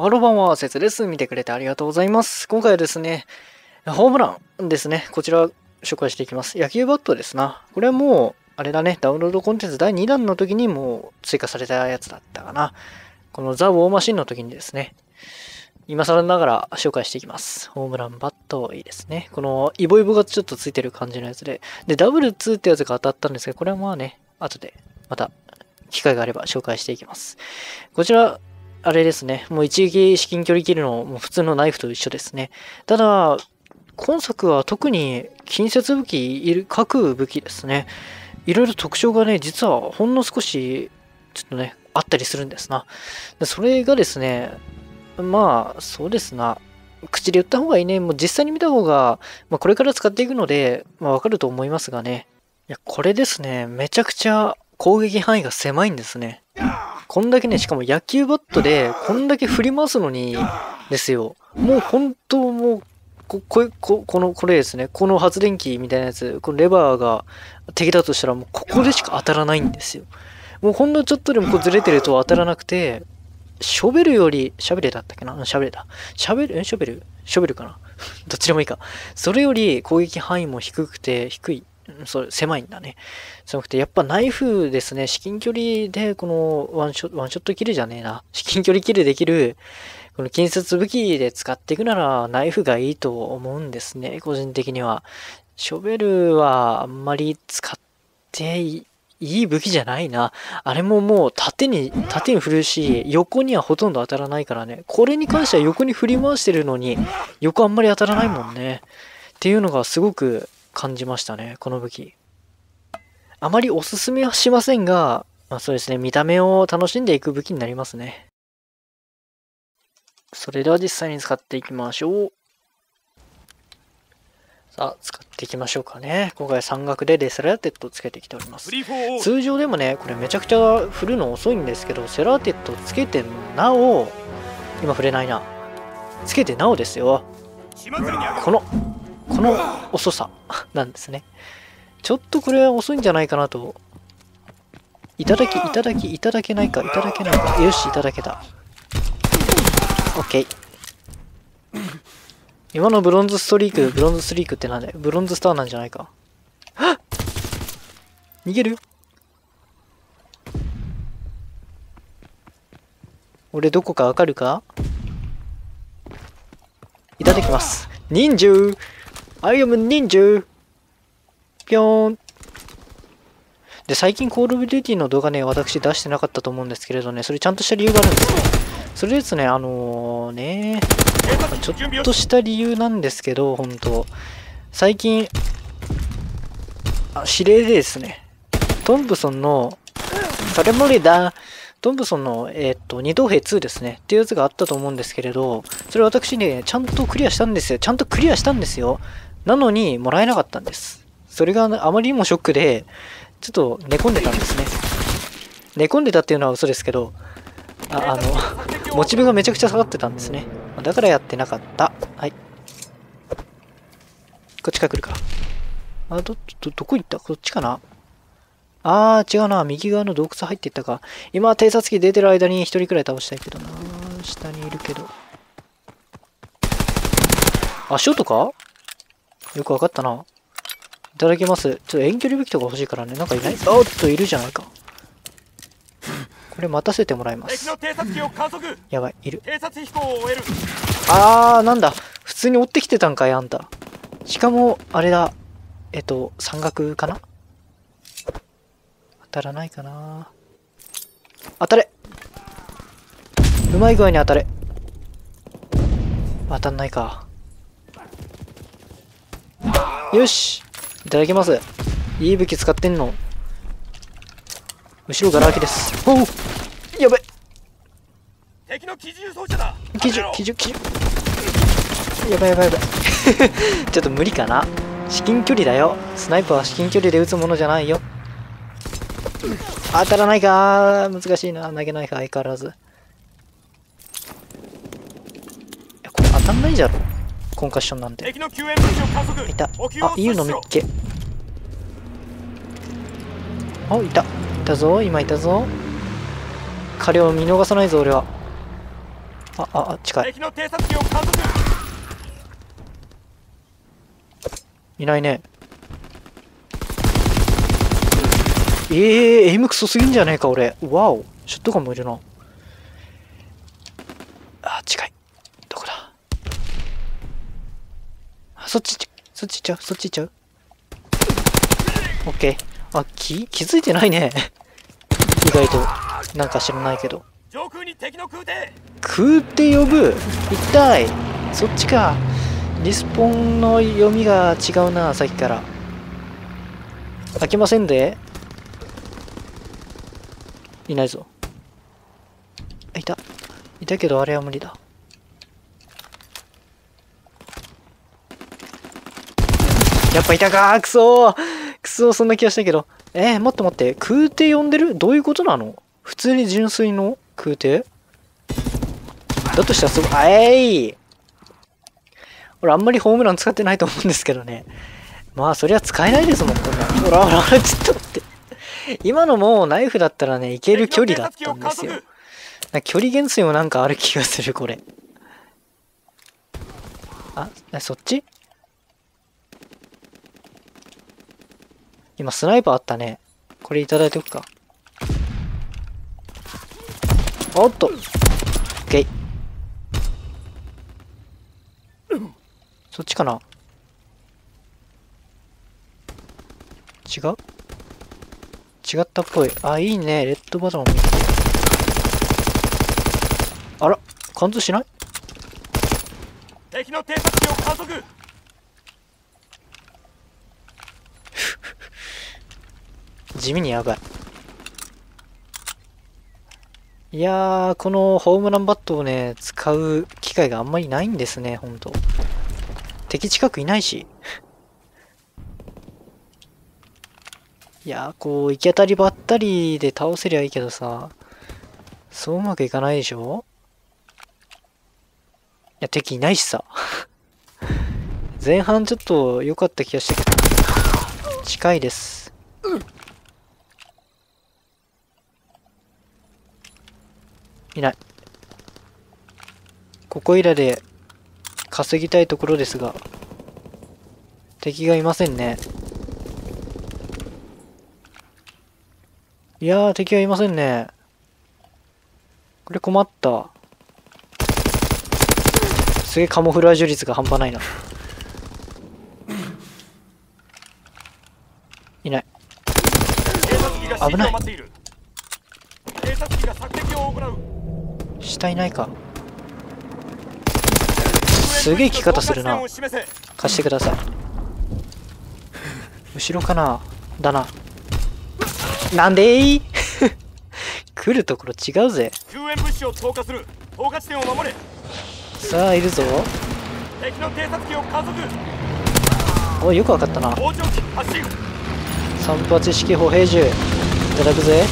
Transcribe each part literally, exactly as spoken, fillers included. ハローバンはせつです。見てくれてありがとうございます。今回はですね、ホームランですね。こちら紹介していきます。野球バットですな。これはもう、あれだね、ダウンロードコンテンツだいにだんの時にもう追加されたやつだったかな。このザ・ウォーマシンの時にですね、今更ながら紹介していきます。ホームランバットいいですね。このイボイボがちょっとついてる感じのやつで。で、ダブルツーってやつが当たったんですけど、これはまあね、後でまた機会があれば紹介していきます。こちら、あれですね。もう一撃至近距離切るのも普通のナイフと一緒ですね。ただ、今作は特に近接武器、各武器ですね。いろいろ特徴がね、実はほんの少し、ちょっとね、あったりするんですな。でそれがですね、まあ、そうですな。口で言った方がいいね。もう実際に見た方が、まあ、これから使っていくので、まあ、わかると思いますがね。いや、これですね。めちゃくちゃ攻撃範囲が狭いんですね。こんだけね、しかも野球バットで、こんだけ振り回すのに、ですよ。もう本当もう、こ、こ、こ、この、これですね。この発電機みたいなやつ、このレバーが敵だとしたら、もうここでしか当たらないんですよ。もうほんのちょっとでもこうずれてると当たらなくて、ショベルより、シャベルだったっけなシャベルだ。シャベル、えショベルショベルかなどっちでもいいか。それより攻撃範囲も低くて、低い。それ狭いんだね。狭くて、やっぱナイフですね、至近距離で、このワンショ、ワンショットキルじゃねえな。至近距離キルできる、この近接武器で使っていくなら、ナイフがいいと思うんですね、個人的には。ショベルはあんまり使っていい。いい武器じゃないな。あれももう縦に、縦に振るし、横にはほとんど当たらないからね。これに関しては横に振り回してるのに、横あんまり当たらないもんね。っていうのがすごく感じましたね、この武器。あまりおすすめはしませんが、まあそうですね、見た目を楽しんでいく武器になりますね。それでは実際に使っていきましょう。さあ、使っていきましょうかね。今回山岳でレセラーテッドをつけてきております。通常でもね、これめちゃくちゃ振るの遅いんですけど、セラーテッドをつけてなお、今振れないな。つけてなおですよ。この、この遅さなんですね。ちょっとこれは遅いんじゃないかなと。いただき、いただき、いただけないか、いただけないか。よし、いただけた。OK。今のブロンズストリーク、ブロンズストリークってなんだよ。ブロンズスターなんじゃないか。はっ！逃げる？俺どこかわかるか？いただきます。忍獣！アイアム忍獣！ぴょーん。で、最近コールオブデューティーの動画ね、私出してなかったと思うんですけれどね、それちゃんとした理由があるんですよ。それですね、あのー、ねー。ちょっとした理由なんですけど、本当最近、あ、指令でですね、トンプソンの、それ無理だ、トンプソンの、えー、っと、二等兵ツーですね、っていうやつがあったと思うんですけれど、それ私ね、ちゃんとクリアしたんですよ。ちゃんとクリアしたんですよ。なのに、もらえなかったんです。それがあまりにもショックで、ちょっと寝込んでたんですね。寝込んでたっていうのは嘘ですけど、あ、あの、モチベがめちゃくちゃ下がってたんですね。だからやってなかった。はい。こっちから来るか。あ、ど、ど、どこ行った？こっちかな？あー、違うな。右側の洞窟入っていったか。今、偵察機出てる間に一人くらい倒したいけどな。下にいるけど。足音か？よくわかったな。いただきます。ちょっと遠距離武器とか欲しいからね。なんかいない？おっと、いるじゃないか。これ待たせてもらいます。やばい、いる。あー、なんだ。普通に追ってきてたんかい、あんた。しかも、あれだ。えっと、山岳かな？当たらないかな。当たれ！うまい具合に当たれ。当たんないか。よし！いただきます。いい武器使ってんの。後ろがら空きです。おうやべえ。敵の機銃装置だ。機銃、機銃、機銃。やばいやばいやばい。ちょっと無理かな。至近距離だよ。スナイパーは至近距離で撃つものじゃないよ。当たらないか。難しいな。投げないか、相変わらず。いや、これ当たんないじゃろ。コンカッションなんて。いた。あ、いいの見っけ。あ、いた。いたぞ、今いたぞ。彼を見逃さないぞ、俺は。ああ、近い。いないね。ええー、エイムクソすぎんじゃねえか俺。わお、ショットガンもいるな。あ、近い。どこだ。あ、そっち、そっち行っちゃう、そっち行っちゃう。オッケー。あ、き気づいてないね。意外となんか知らないけど。空手呼ぶ、痛い。そっちか。リスポンの読みが違うな、さっきから。開けませんで。いないぞ。いたいたけどあれは無理だ。やっぱいたかー。くそーくそー、そんな気がしたけど。えー、待って待って、空手呼んでる、どういうことなの？普通に純粋の空手だとしたらすごい。あえい、俺あんまりホームラン使ってないと思うんですけどね。まあそりゃ使えないですもんこんな。ほらほらほら、ちょっと待って。今のもうナイフだったらね、いける距離だったんですよ。距離減衰もなんかある気がするこれ。あ、そっち？今スナイパーあったね。これいただいておくか。おっと、オッケー。そっちかな？違う？違ったっぽい。あ、いいね。レッドバトン。あら、貫通しない？敵の偵察機を加速。地味にやばい。いやー、このホームランバットをね、使う機会があんまりないんですね、ほんと。敵近くいないし。いやー、こう、行き当たりばったりで倒せりゃいいけどさ、そううまくいかないでしょ？いや、敵いないしさ。前半ちょっと良かった気がしてきた。近いです。いない。ここいらで稼ぎたいところですが、敵がいませんね。いやー、敵がいませんね。これ困った。すげえカモフラージュ率が半端ないな。いない。危ない。下いないか。すげえ着方するな。貸してください。後ろかな。だな。なんでー来るところ違うぜ。さあいるぞ。おい、よくわかったな。散発式歩兵銃いただくぜ。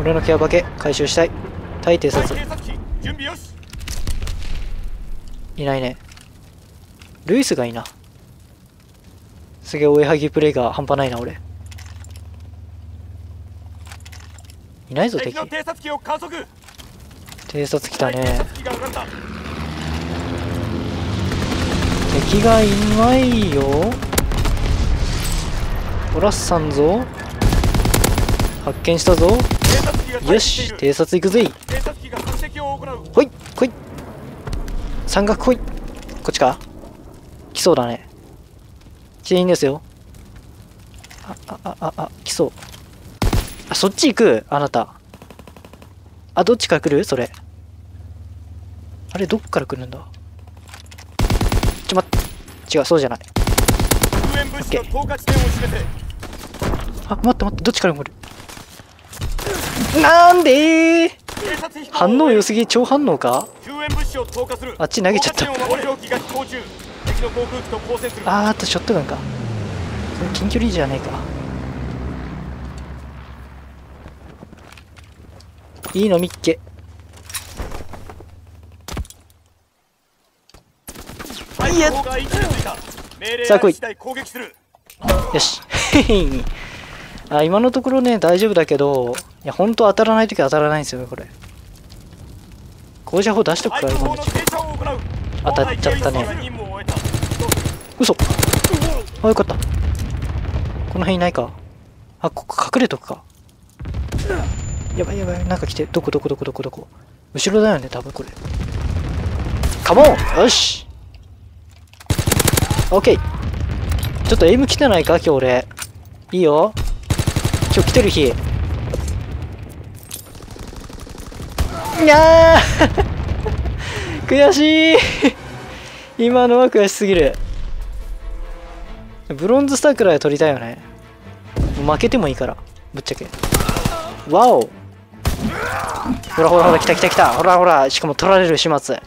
俺のケアバケ回収したい。対偵察いないね。ルイスがいいな。すげえ追いはぎプレイが半端ないな俺。いないぞ敵。偵察来たね。敵がいないよ。おらっさんぞ。発見したぞ。よし、偵察行くぜ。ほいほい、山岳ほい。こっちか来そうだね。全員ですよ。あああああ、来そう。あ、そっち行くあなた。あ、どっちから来るそれ。あれ、どっから来るんだ。ちょ、待って、違う、そうじゃない。オッケー。あ、待って待って、どっちから来る。なんでー。反応良すぎ。超反応か。あっち投げちゃった。あーっと、ショットガンか。近距離じゃねえか。いいのみっけ。いや、さあ来い。よしあ、今のところね大丈夫だけど、いやほんと当たらない時は当たらないんですよねこれ。高射砲出しとくから今のうち。当たっちゃったね。嘘。あよかった。この辺いないか。あここ隠れとくか。やばいやばいなんか来て。どこどこどこどこどこ。後ろだよね多分これ。カモンよし。オッケー。ちょっとエイム来てないか今日俺。いいよ。今日来てる日。いやー悔しい今のは悔しすぎる。ブロンズスターくらい取りたいよね。負けてもいいからぶっちゃけ。わおほらほらほら来た来た来たほらほら。しかも取られる始末。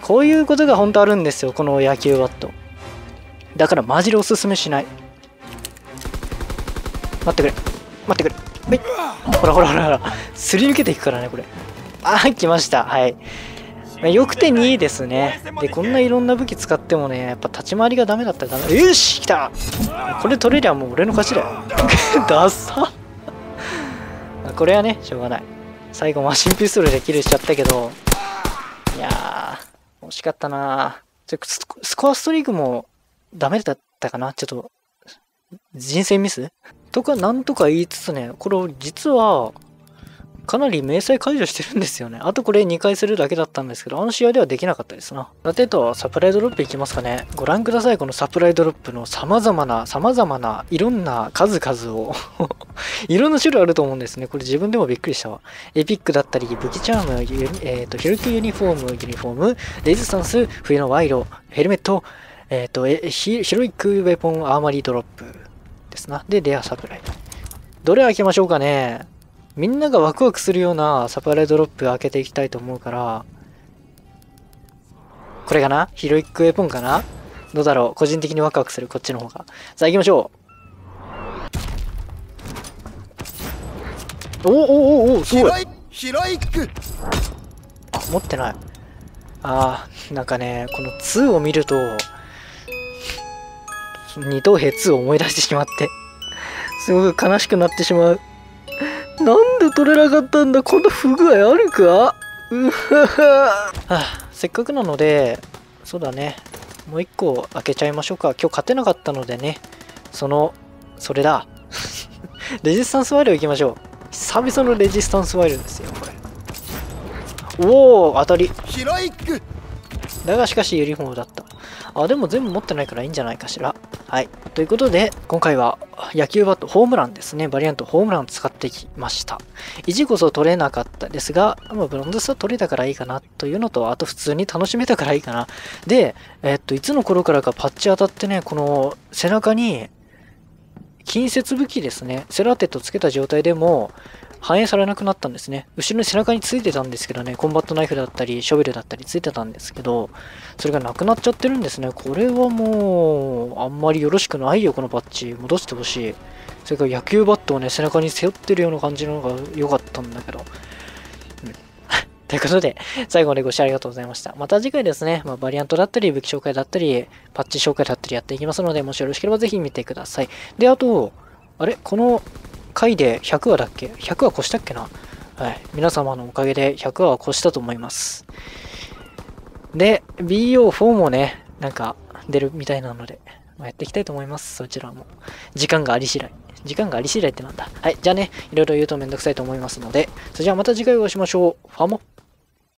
こういうことが本当あるんですよこの野球バット。だからマジでおすすめしない。待ってくれ待ってくれほらほらほらほらすり抜けていくからねこれ。あ、来ました。はい。まあ、よくてにいですね。で、こんないろんな武器使ってもね、やっぱ立ち回りがダメだったらダメ。よし来たこれ取れりゃもう俺の勝ちだよ。ダッサこれはね、しょうがない。最後、マシンピストルでキルしちゃったけど、いやー、惜しかったなー。スコアストリークもダメだったかなちょっと、人生ミスとか、なんとか言いつつね、これ実は、かなり明細解除してるんですよね。あとこれにかいするだけだったんですけど、あの試合ではできなかったですな。さてと、サプライドロップいきますかね。ご覧ください、このサプライドロップの様々な、様々な、いろんな数々を。いろんな種類あると思うんですね。これ自分でもびっくりしたわ。エピックだったり、武器チャーム、えー、とヘルクユニフォーム、ユニフォーム、レジスタンス、冬の賄賂、ヘルメット、えっ、ー、とえヒ、ヒロイックウェポン、アーマリードロップですな。で、レアサプライド。どれ開けましょうかね。みんながワクワクするようなサプライドロップ開けていきたいと思うから、これかな？ヒロイックウェポンかな？どうだろう？個人的にワクワクする、こっちの方が。さあ行きましょう。おおおおおすごい！ヒロイック！あ、持ってない。あー、なんかね、このにを見ると、二等兵にを思い出してしまって、すごく悲しくなってしまう。なんで取れなかったんだこんな不具合あるかうはあ、せっかくなので、そうだね。もう一個開けちゃいましょうか。今日勝てなかったのでね。その、それだ。レジスタンスワイル行きましょう。久々のレジスタンスワイルですよ、これ。おお、当たり。ヒロイックだがしかしユニフォームだった。あ、でも全部持ってないからいいんじゃないかしら。はい。ということで、今回は野球バット、ホームランですね。バリアントホームランを使ってきました。意地こそ取れなかったですが、まあ、ブロンズスター取れたからいいかなというのと、あと普通に楽しめたからいいかな。で、えっと、いつの頃からかパッチ当たってね、この背中に、近接武器ですね。セラテットつけた状態でも、反映されなくなったんですね。後ろに背中についてたんですけどね、コンバットナイフだったり、ショベルだったりついてたんですけど、それがなくなっちゃってるんですね。これはもう、あんまりよろしくないよ、このバッジ。戻してほしい。それから野球バットをね、背中に背負ってるような感じの方が良かったんだけど。うん、ということで、最後までご視聴ありがとうございました。また次回ですね、まあ、バリアントだったり、武器紹介だったり、パッチ紹介だったりやっていきますので、もしよろしければぜひ見てください。で、あと、あれこの、回でひゃくわだっけ ?ひゃく 話越したっけな、はい、皆様のおかげでひゃくわは越したと思います。で、ビーオーフォー もね、なんか出るみたいなので、まあ、やっていきたいと思います。そちらも。時間があり次第。時間があり次第ってなんだ。はい、じゃあね、いろいろ言うとめんどくさいと思いますので、それじゃあまた次回お会いしましょう。ファモ。